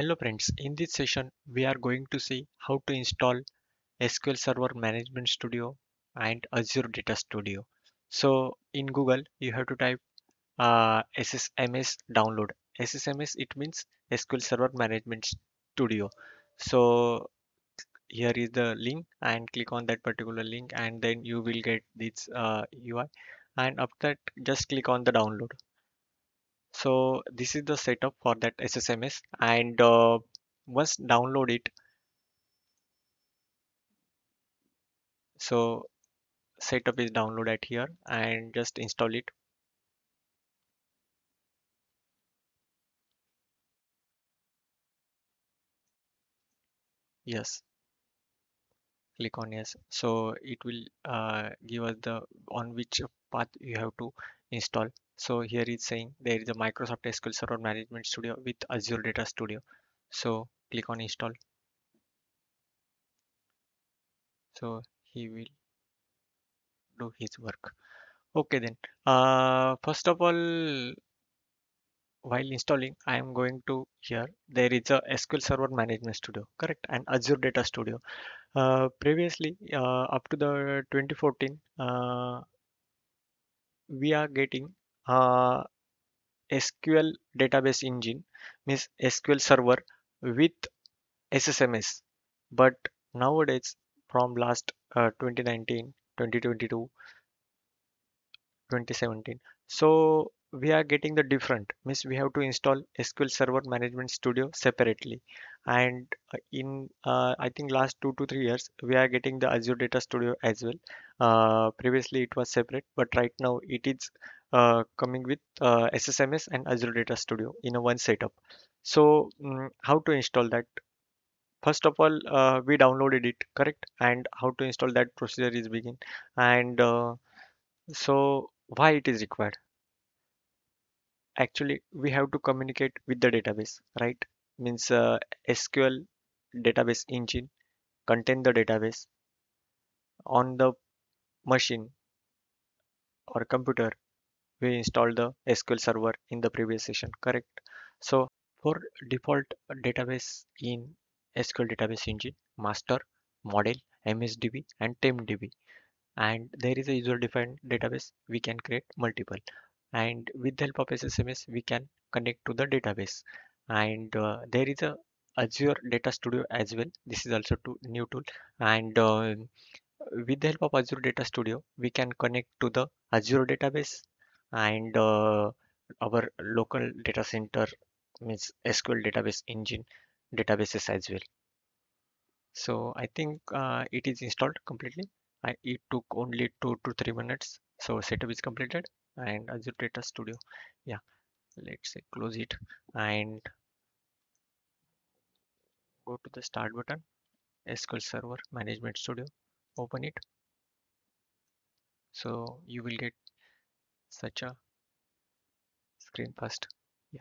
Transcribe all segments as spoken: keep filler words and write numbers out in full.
Hello friends, in this session we are going to see how to install S Q L Server Management Studio and Azure Data Studio. So in Google you have to type uh, S S M S download. S S M S it means S Q L Server Management Studio. So here is the link and click on that particular link and then you will get this uh, U I, and after that just click on the download. So this is the setup for that S S M S, and uh, once download it, so setup is download at here and just install it. Yes, click on yes. So it will uh, give us the on which path you have to install. So here it's saying there is a Microsoft S Q L Server Management Studio with Azure Data Studio. So click on install. So he will do his work. Okay then. Uh, first of all, while installing, I am going to here. There is a S Q L Server Management Studio, correct, and Azure Data Studio. Uh, previously, uh, up to the twenty fourteen, uh, we are getting Uh, S Q L Database Engine, means S Q L Server with S S M S. But nowadays, from last uh, twenty nineteen, twenty twenty-two, twenty seventeen, so we are getting the different, means we have to install S Q L Server Management Studio separately, and in uh, I think last two to three years we are getting the Azure Data Studio as well. Uh, previously it was separate, but right now it is uh, coming with uh, S S M S and Azure Data Studio in a one setup. So um, how to install that? First of all, uh, we downloaded it, correct, and how to install that procedure is begin, and uh, so why it is required? Actually, we have to communicate with the database, right? Means uh, S Q L Database Engine contain the database on the machine or computer. We installed the S Q L Server in the previous session, correct? So for default database in S Q L Database Engine, Master, Model, M S D B, and TempDB, and there is a user-defined database. We can create multiple. And with the help of S S M S we can connect to the database, and uh, there is a Azure Data Studio as well. This is also a new tool, and uh, with the help of Azure Data Studio we can connect to the Azure database and uh, our local data center, means S Q L Database Engine databases as well. So I think uh, it is installed completely. I, it took only two to three minutes. So setup is completed, and Azure Data Studio, yeah, let's say close it and go to the start button, S Q L Server Management Studio, open it. So you will get such a screen first, yeah.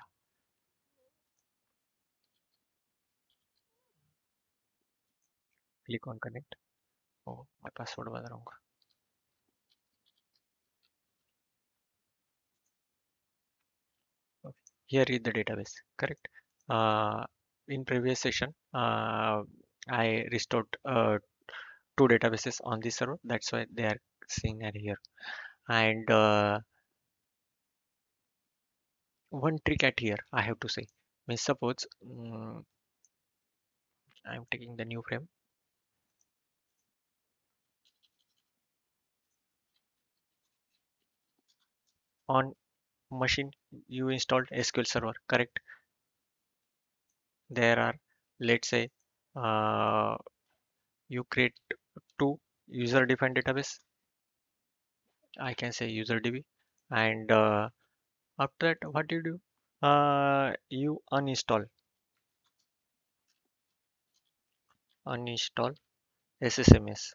Click on connect. Oh, my password was wrong. Here is the database, correct? Uh, in previous session, uh, I restored uh, two databases on this server. That's why they are seen at here. And uh, one trick at here, I have to say. Means suppose um, I'm taking the new frame. On machine you installed S Q L Server, correct? There are, let's say uh, you create two user defined database, I can say user D B, and uh, after that what do you do? Uh, you uninstall uninstall S S M S.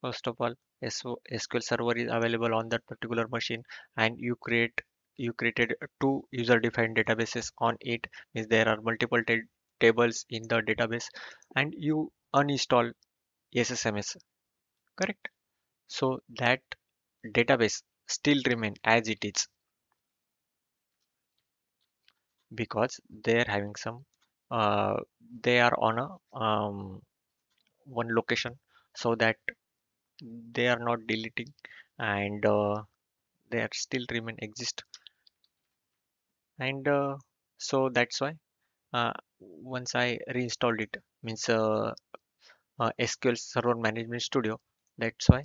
First of all, S Q L Server is available on that particular machine, and you create you created two user-defined databases on it, means there are multiple tables in the database, and you uninstall S S M S, correct? So that database still remain as it is. because they're having some uh, they are on a um, one location, so that they are not deleting and uh, they are still remain exist. And uh, so that's why uh, once I reinstalled it, means uh, uh, S Q L Server Management Studio, that's why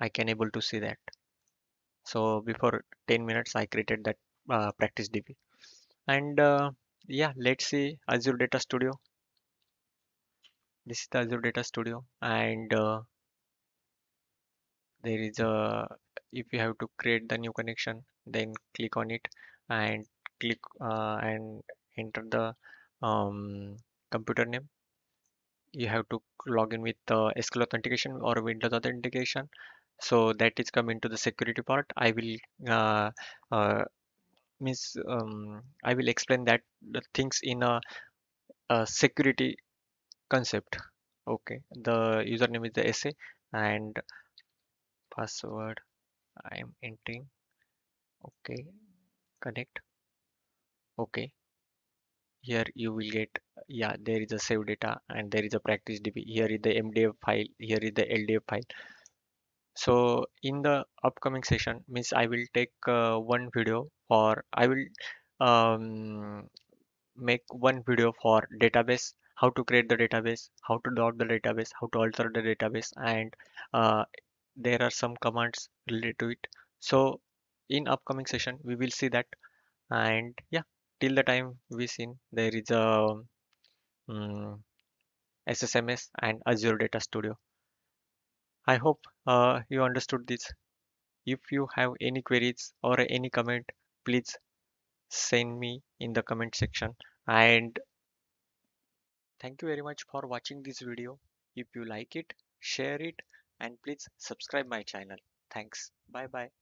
I can able to see that. So before ten minutes I created that uh, practice D B. And uh, yeah, let's see Azure Data Studio. This is the Azure Data Studio, and uh, there is a, if you have to create the new connection, then click on it and click uh, and enter the um, computer name. You have to log in with uh, S Q L authentication or Windows authentication. So that is come into the security part. I will uh, uh, miss um, I will explain that the things in a, a security concept. Okay, the username is the S A and password I am entering. Okay, connect. Okay, here you will get, yeah, there is a save data and there is a practice D B. Here is the M D F file, here is the L D F file. So in the upcoming session, means I will take uh, one video, or I will um, make one video for database, how to create the database, how to load the database, how to alter the database, and uh, there are some commands related to it. So in upcoming session we will see that. And yeah, till the time we seen, there is a um, S S M S and Azure Data Studio. I hope uh, you understood this. If you have any queries or any comment, please send me in the comment section. And thank you very much for watching this video. If you like it, share it, and please subscribe my channel. Thanks. Bye bye.